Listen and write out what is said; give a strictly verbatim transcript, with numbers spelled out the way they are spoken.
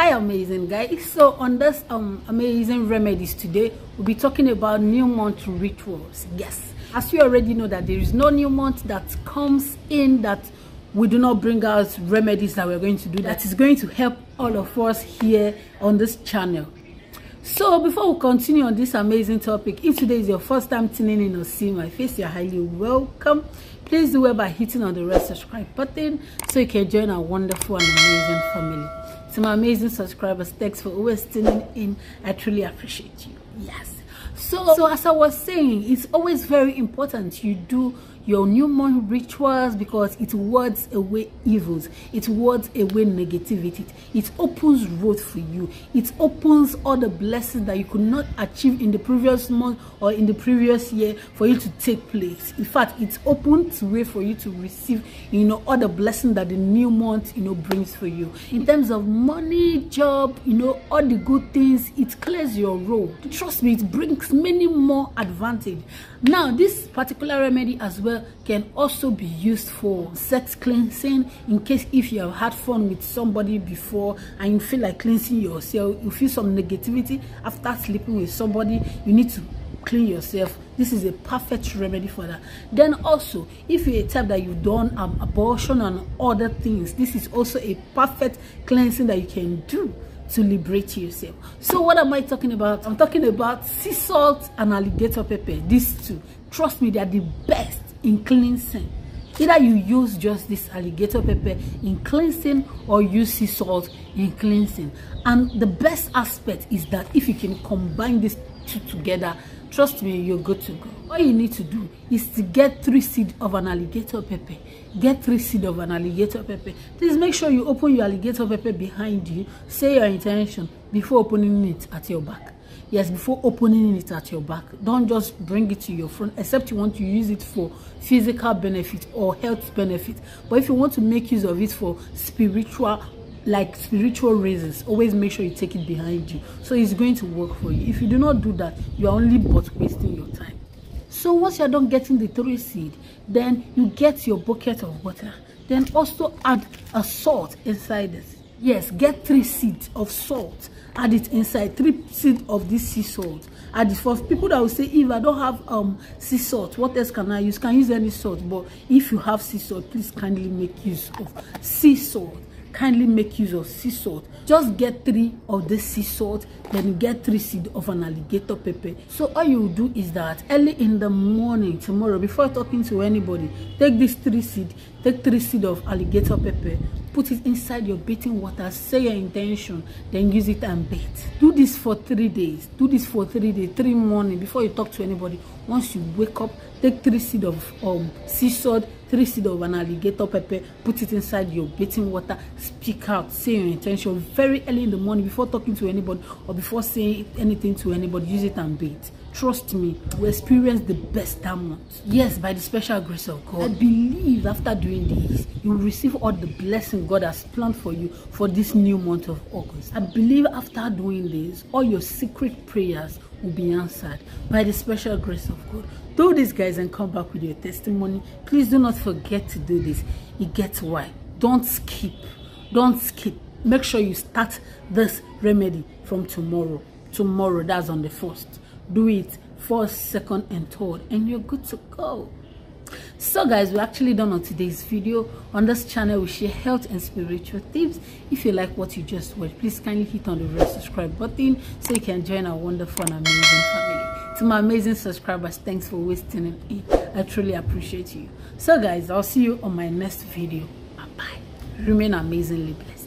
Hi amazing guys, so on this um amazing remedies today we'll be talking about new month rituals. Yes, as you already know that there is no new month that comes in that we do not bring out remedies that we're going to do that is going to help all of us here on this channel. So before we continue on this amazing topic, if today is your first time tuning in or seeing my face, you're highly welcome. Please do it by hitting on the red subscribe button so you can join our wonderful and amazing family. To my amazing subscribers, thanks for always tuning in. I truly appreciate you. Yes. So, so as I was saying, it's always very important you do your new month rituals because it wards away evils, it wards away negativity, it opens road for you, it opens all the blessings that you could not achieve in the previous month or in the previous year for you to take place. In fact, it opens way for you to receive, you know, all the blessings that the new month, you know, brings for you. In terms of money, job, you know, all the good things, it clears your road. Trust me, it brings many more advantage. Now, this particular remedy as well can also be used for sex cleansing, in case if you have had fun with somebody before and you feel like cleansing yourself, you feel some negativity after sleeping with somebody, you need to clean yourself. This is a perfect remedy for that. Then also, if you're a type that you've done um, abortion and other things, this is also a perfect cleansing that you can do to liberate yourself. So what am I talking about? I'm talking about sea salt and alligator pepper. These two, trust me, they are the best in cleansing. Either you use just this alligator pepper in cleansing or use sea salt in cleansing. And the best aspect is that if you can combine these two together, trust me, you're good to go. All you need to do is to get three seeds of an alligator pepper. Get three seeds of an alligator pepper. Please make sure you open your alligator pepper behind you. Say your intention before opening it at your back. Yes, before opening it at your back. Don't just bring it to your front, except you want to use it for physical benefit or health benefit. But if you want to make use of it for spiritual, like spiritual reasons, always make sure you take it behind you. So it's going to work for you. If you do not do that, you are only but wasting your time. So once you're done getting the three seed, then you get your bucket of water. Then also add a salt inside this. Yes, get three seeds of salt, add it inside. Three seeds of this sea salt. And for people that will say, if I don't have um sea salt, what else can I use? Can use any salt, but if you have sea salt, please kindly make use of sea salt. Kindly make use of sea salt. Just get three of the sea salt, then get three seeds of an alligator pepper. So all you do is that early in the morning tomorrow, before talking to anybody, take this three seed, take three seed of alligator pepper, put it inside your bathing water, say your intention, then use it and bathe. Do this for three days. Do this for three days, three morning before you talk to anybody. Once you wake up, take three seed of um sea salt, three seed of an alligator pepper, put it inside your bathing water, speak out, say your intention very early in the morning before talking to anybody or before saying anything to anybody. Use it and bathe. Trust me, we experience the best that month. Yes, by the special grace of God, I believe after doing this, you will receive all the blessing God has planned for you for this new month of August. I believe after doing this, all your secret prayers will be answered by the special grace of God. Do this, guys, and come back with your testimony. Please do not forget to do this. It gets why. Don't skip. Don't skip. Make sure you start this remedy from tomorrow. Tomorrow, that's on the first. Do it first, second, and third, and you're good to go. So guys, we're actually done on today's video. On this channel we share health and spiritual tips. If you like what you just watched, please kindly hit on the red subscribe button so you can join our wonderful and amazing family. To my amazing subscribers, thanks for always tuning in. I truly appreciate you. So guys, I'll see you on my next video. Bye bye. Remain amazingly blessed.